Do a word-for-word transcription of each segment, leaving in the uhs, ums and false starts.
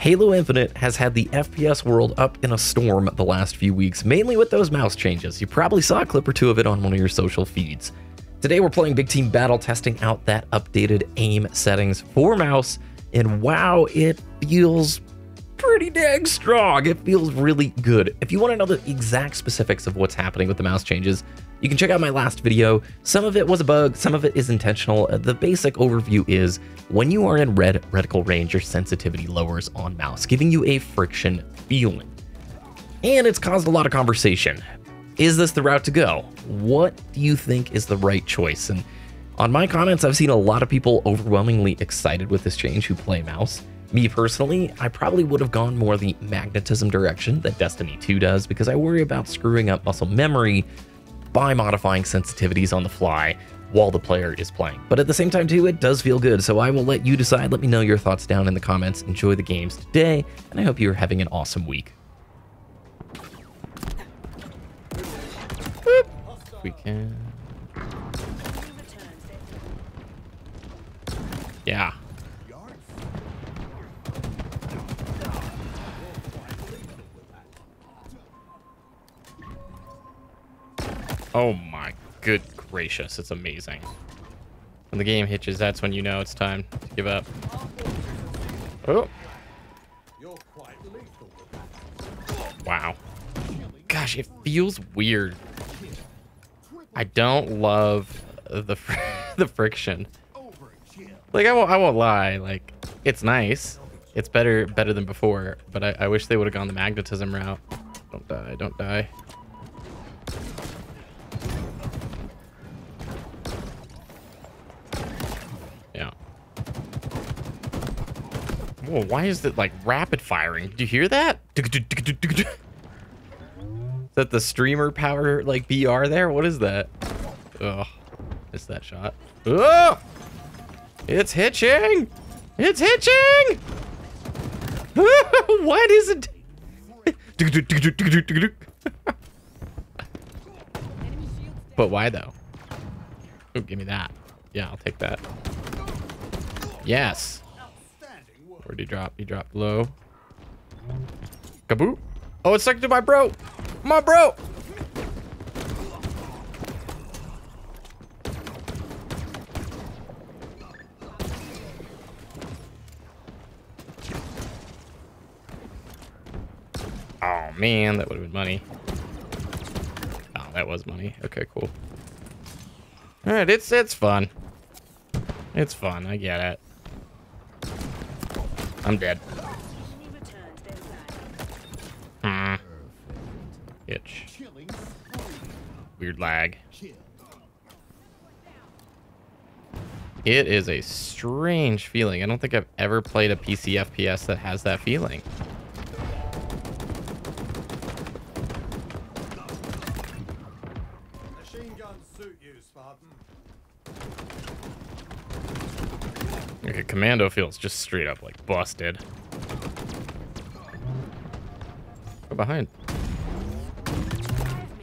Halo Infinite has had the F P S world up in a storm the last few weeks, mainly with those mouse changes. You probably saw a clip or two of it on one of your social feeds. Today we're playing Big Team Battle, testing out that updated aim settings for mouse, and wow, it feels pretty dang strong. It feels really good. If you want to know the exact specifics of what's happening with the mouse changes, you can check out my last video. Some of it was a bug, some of it is intentional. The basic overview is when you are in red reticle range, your sensitivity lowers on mouse, giving you a friction feeling. And it's caused a lot of conversation. Is this the route to go? What do you think is the right choice? And on my comments, I've seen a lot of people overwhelmingly excited with this change who play mouse. Me personally, I probably would have gone more the magnetism direction that Destiny two does, because I worry about screwing up muscle memory by modifying sensitivities on the fly while the player is playing. But at the same time too, it does feel good, so I will let you decide. Let me know your thoughts down in the comments. Enjoy the games today, and I hope you're having an awesome week. Boop. We can... Yeah. Oh my good gracious, it's amazing. When the game hitches, that's when you know it's time to give up. Oh. Wow. Gosh, it feels weird. I don't love the fr the friction. Like, I won't, I won't lie, like, it's nice. It's better better than before, but I, I wish they would have gone the magnetism route. Don't die, don't die. Whoa, why is it like rapid firing? Do you hear that? Is that the streamer power, like B R there? What is that? Oh, missed that shot. Oh, it's hitching. It's hitching. What is it? But why though? Ooh, give me that. Yeah, I'll take that. Yes. He dropped. He dropped low. Kaboop! Oh, it's stuck to my bro. My bro. Oh man, that would have been money. Oh, that was money. Okay, cool. All right, it's it's fun. It's fun. I get it. I'm dead. Hmm. Itch. Weird lag. It is a strange feeling. I don't think I've ever played a P C F P S that has that feeling. Machine guns suit you, Spartan. Okay, commando feels just straight up like busted. Go behind.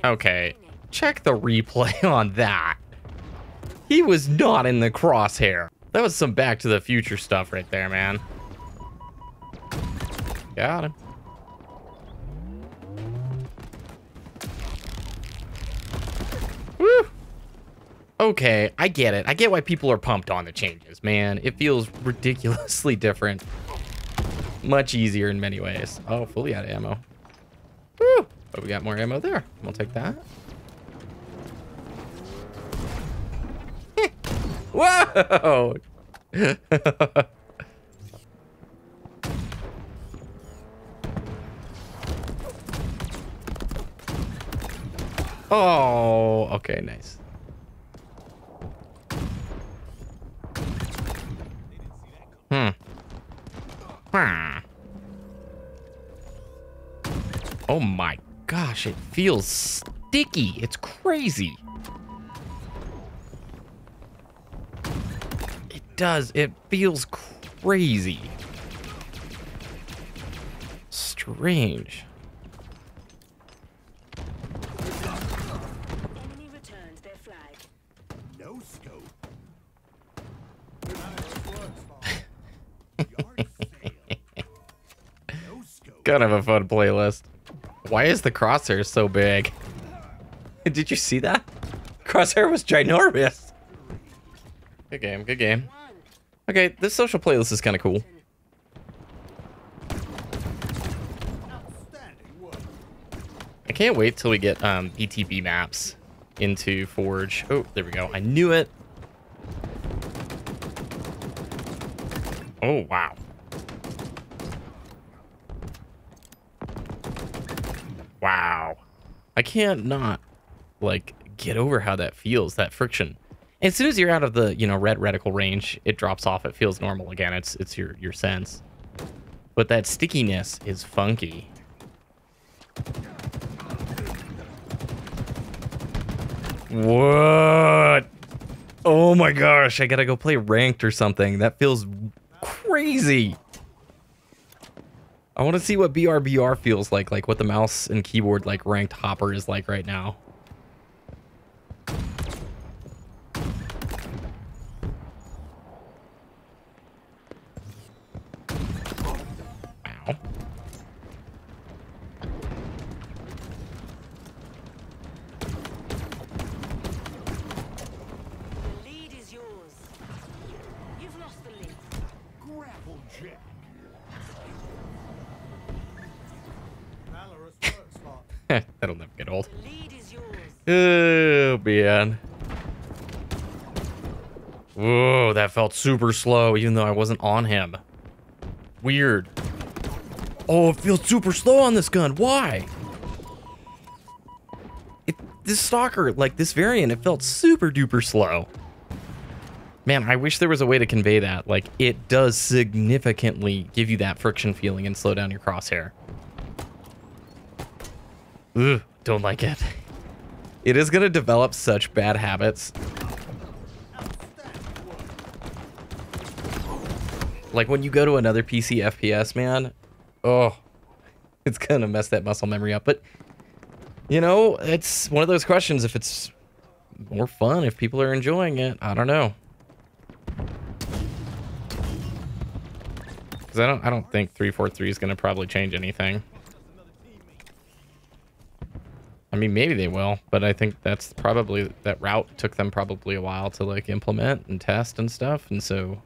Okay, check the replay on that. He was not in the crosshair. That was some Back to the Future stuff right there, man. Got him. Woo! Okay, I get it. I get why people are pumped on the changes, man. It feels ridiculously different. Much easier in many ways. Oh, fully out of ammo. Woo! But we got more ammo there. We'll take that. Whoa! Oh, okay, nice. Hmm. Hmm. Oh my gosh, it feels sticky. It's crazy. It does. It feels crazy. Strange. Enemy returns their flag. No scope. Kind of a fun playlist. Why is the crosshair so big? Did you see that? Crosshair was ginormous. Good game, good game. Okay, this social playlist is kind of cool. I can't wait till we get um, P T B maps into Forge. Oh, there we go. I knew it. Oh, wow. Wow. I can't not, like, get over how that feels, that friction. And as soon as you're out of the, you know, red reticle range, it drops off. It feels normal again. It's it's your, your sense. But that stickiness is funky. What? Oh my gosh, I gotta go play ranked or something. That feels crazy. I want to see what B R B R feels like, like what the mouse and keyboard like ranked hopper is like right now. That'll never get old. Oh, man. Whoa, that felt super slow, even though I wasn't on him. Weird. Oh, it feels super slow on this gun. Why? It, this stalker, like this variant, it felt super duper slow. Man, I wish there was a way to convey that. Like, it does significantly give you that friction feeling and slow down your crosshair. Ugh, don't like it. It is gonna develop such bad habits. Like when you go to another P C F P S, man, oh, it's gonna mess that muscle memory up. But, you know, it's one of those questions if it's more fun, if people are enjoying it, I don't know. Because I don't, I don't think three forty-three is gonna probably change anything. I mean, maybe they will, but I think that's probably, that route took them probably a while to like implement and test and stuff. And so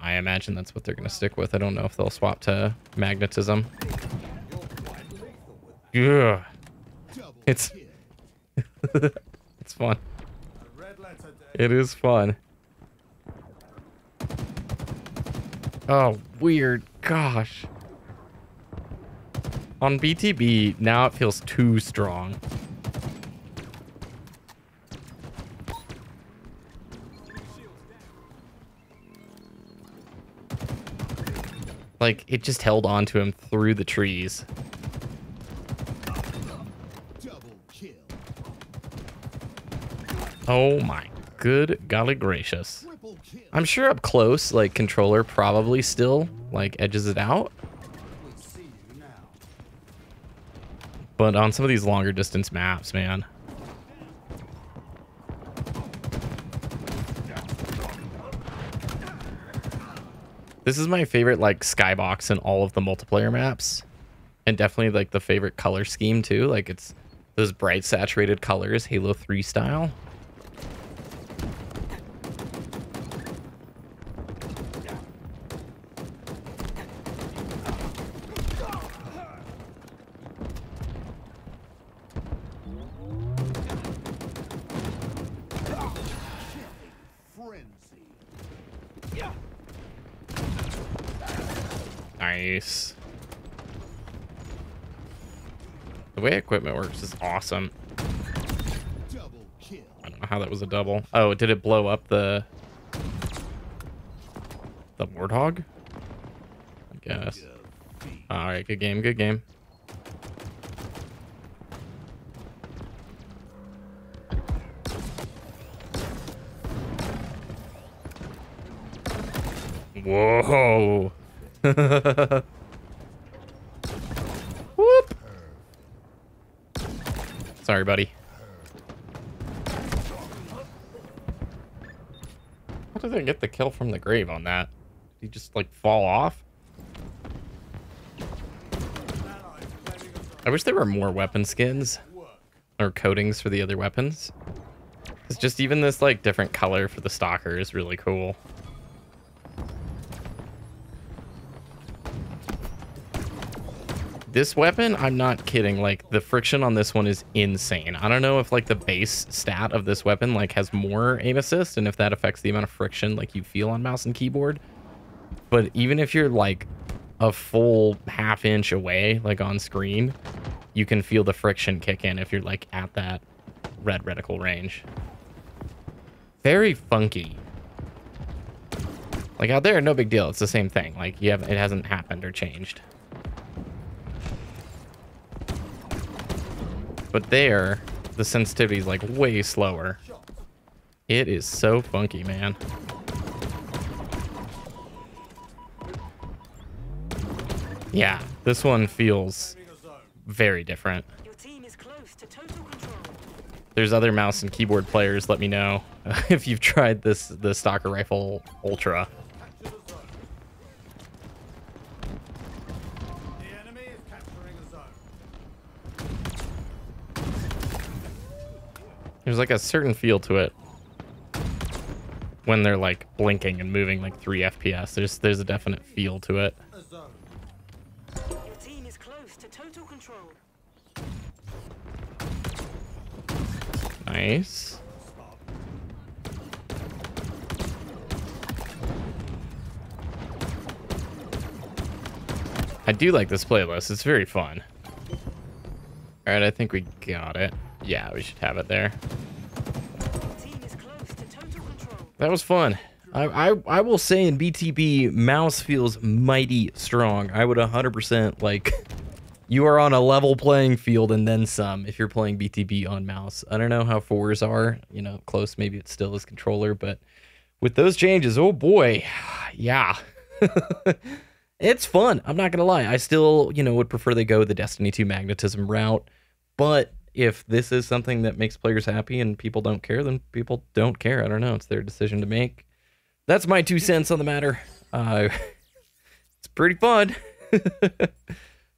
I imagine that's what they're going to stick with. I don't know if they'll swap to magnetism. Yeah, it's, it's fun. It is fun. Oh, weird. Gosh. On B T B, now it feels too strong. Like, it just held on to him through the trees. Oh my good golly gracious. I'm sure up close, like, controller probably still, like, edges it out. But on some of these longer distance maps, man. This is my favorite, like, skybox in all of the multiplayer maps. And definitely, like, the favorite color scheme, too. Like, it's those bright, saturated colors, Halo three style. Nice. The way equipment works is awesome. I don't know how that was a double. Oh, did it blow up the the warthog? I guess. All right, good game, good game. Whoa. Whoop. Sorry, buddy. How did I get the kill from the grave on that? Did he just like fall off? I wish there were more weapon skins or coatings for the other weapons. It's just even this like different color for the Stalker is really cool. This weapon, I'm not kidding, like the friction on this one is insane. I don't know if like the base stat of this weapon like has more aim assist and if that affects the amount of friction like you feel on mouse and keyboard. But even if you're like a full half inch away, like on screen, you can feel the friction kick in if you're like at that red reticle range. Very funky. Like out there, no big deal. It's the same thing. Like you haven't, it hasn't happened or changed. But there, the sensitivity is like way slower. It is so funky, man. Yeah, this one feels very different. Your team is close to total control. There's other mouse and keyboard players. Let me know if you've tried this, the Stalker Rifle Ultra. The enemy is capturing the zone. There's like a certain feel to it when they're like blinking and moving like three F P S. There's there's a definite feel to it. Nice. I do like this playlist. It's very fun. All right, I think we got it. Yeah, we should have it there. That was fun. I, I, I will say in B T B, mouse feels mighty strong. I would one hundred percent like... You are on a level playing field and then some if you're playing B T B on mouse. I don't know how fours are, you know, close. Maybe it still is controller, but with those changes, oh boy, yeah. It's fun. I'm not going to lie. I still, you know, would prefer they go the Destiny two magnetism route. But if this is something that makes players happy and people don't care, then people don't care. I don't know. It's their decision to make. That's my two cents on the matter. Uh, it's pretty fun.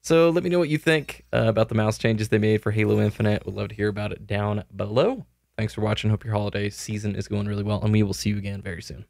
So let me know what you think uh, about the mouse changes they made for Halo Infinite. Would love to hear about it down below. Thanks for watching. Hope your holiday season is going really well, and we will see you again very soon.